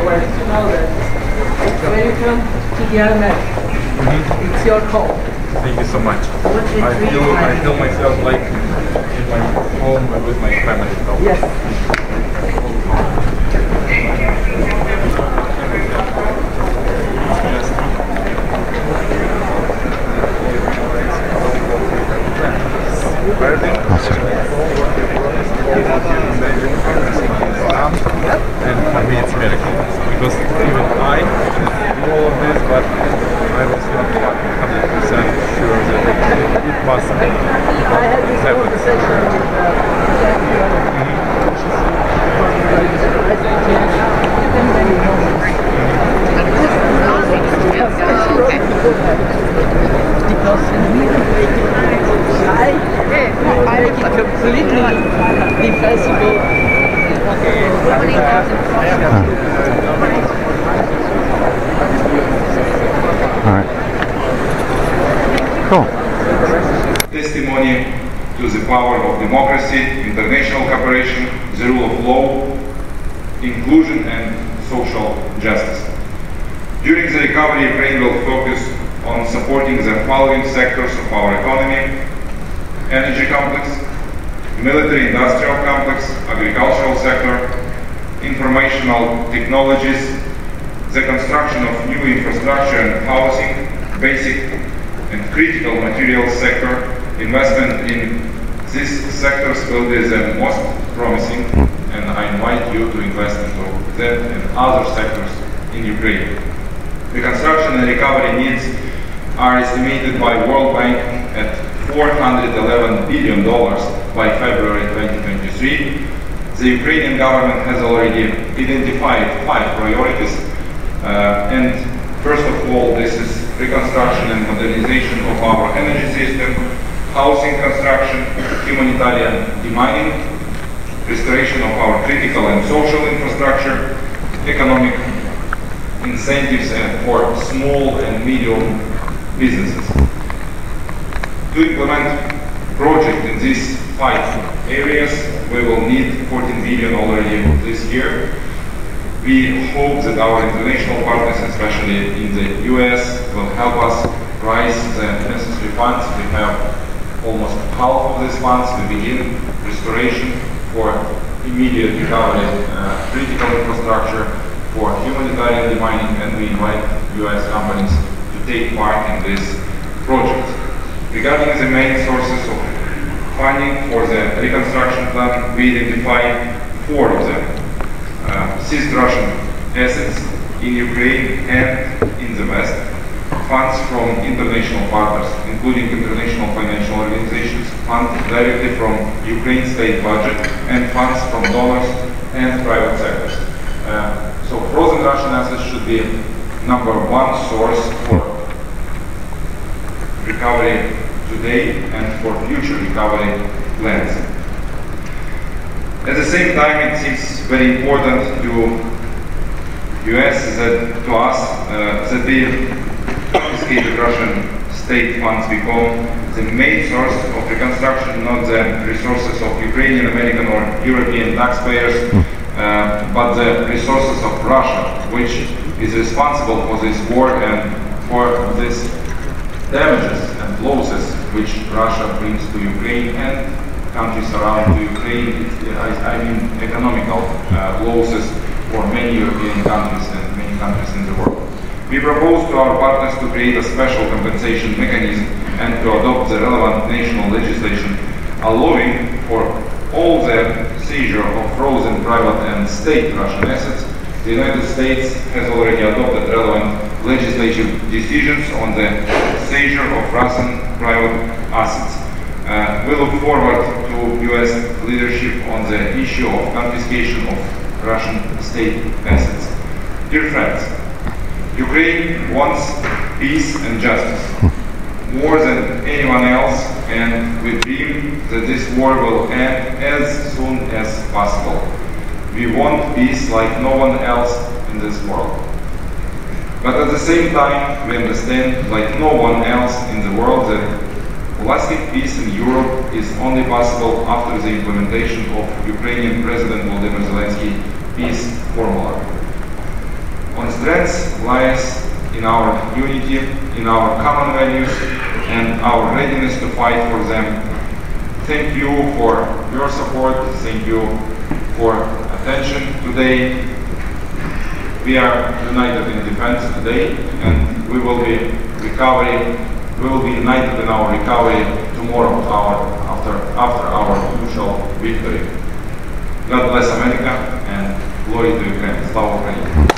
everywhere to know that when you come to the element, it's your call. Thank you so much. I feel myself like in my home and with my family. Yes. And for me it's a miracle, because even I know all of this, but I was not 100% sure that it was happened. Because I'm completely defensible. All right. Cool. Testimony to the power of democracy, international cooperation, the rule of law, inclusion and social justice. During the recovery, Ukraine will focus on supporting the following sectors of our economy: energy complex, military-industrial complex, agricultural sector, informational technologies, the construction of new infrastructure and housing, basic and critical materials sector. Investment in these sectors will be the most promising, and I invite you to invest into them and other sectors in Ukraine. The construction and recovery needs are estimated by World Bank at $411 billion by February 2023. The Ukrainian government has already identified 5 priorities. And first of all, this is reconstruction and modernization of our energy system, housing construction, humanitarian demining, restoration of our critical and social infrastructure, economic incentives for small and medium businesses. To implement projects in these 5 areas, we will need 14 billion already this year. We hope that our international partners, especially in the US, will help us raise the necessary funds. We have almost half of these funds. We begin restoration for immediate recovery, critical infrastructure, for humanitarian demining, and we invite US companies to take part in this project. Regarding the main sources of funding for the reconstruction plan, we identify 4 of them: seized Russian assets in Ukraine and in the West, funds from international partners, including international financial organizations, funds directly from Ukraine state budget, and funds from donors and private sectors. So frozen Russian assets should be number 1 source for recovery today and for future recovery plans. At the same time, it seems very important to US that to us that the confiscated Russian state funds become the main source of reconstruction, not the resources of Ukrainian, American, or European taxpayers, but the resources of Russia, which is responsible for this war and for this damages and losses which Russia brings to Ukraine and countries around to Ukraine. I mean economical losses for many European countries and many countries in the world. We propose to our partners to create a special compensation mechanism and to adopt the relevant national legislation allowing for all the seizure of frozen private and state Russian assets. The United States has already adopted relevant legislative decisions on the seizure of Russian private assets. We look forward to US leadership on the issue of confiscation of Russian state assets. Dear friends, Ukraine wants peace and justice more than anyone else, and we dream that this war will end as soon as possible. We want peace like no one else in this world. But at the same time, we understand, like no one else in the world, that lasting peace in Europe is only possible after the implementation of Ukrainian President Volodymyr Zelensky's peace formula. On strength lies in our unity, in our common values, and our readiness to fight for them. Thank you for your support. Thank you for attention today. We are united in defense today, and we will be united in our recovery tomorrow, after our usual victory. God bless America and glory to Ukraine. Slava Ukraine.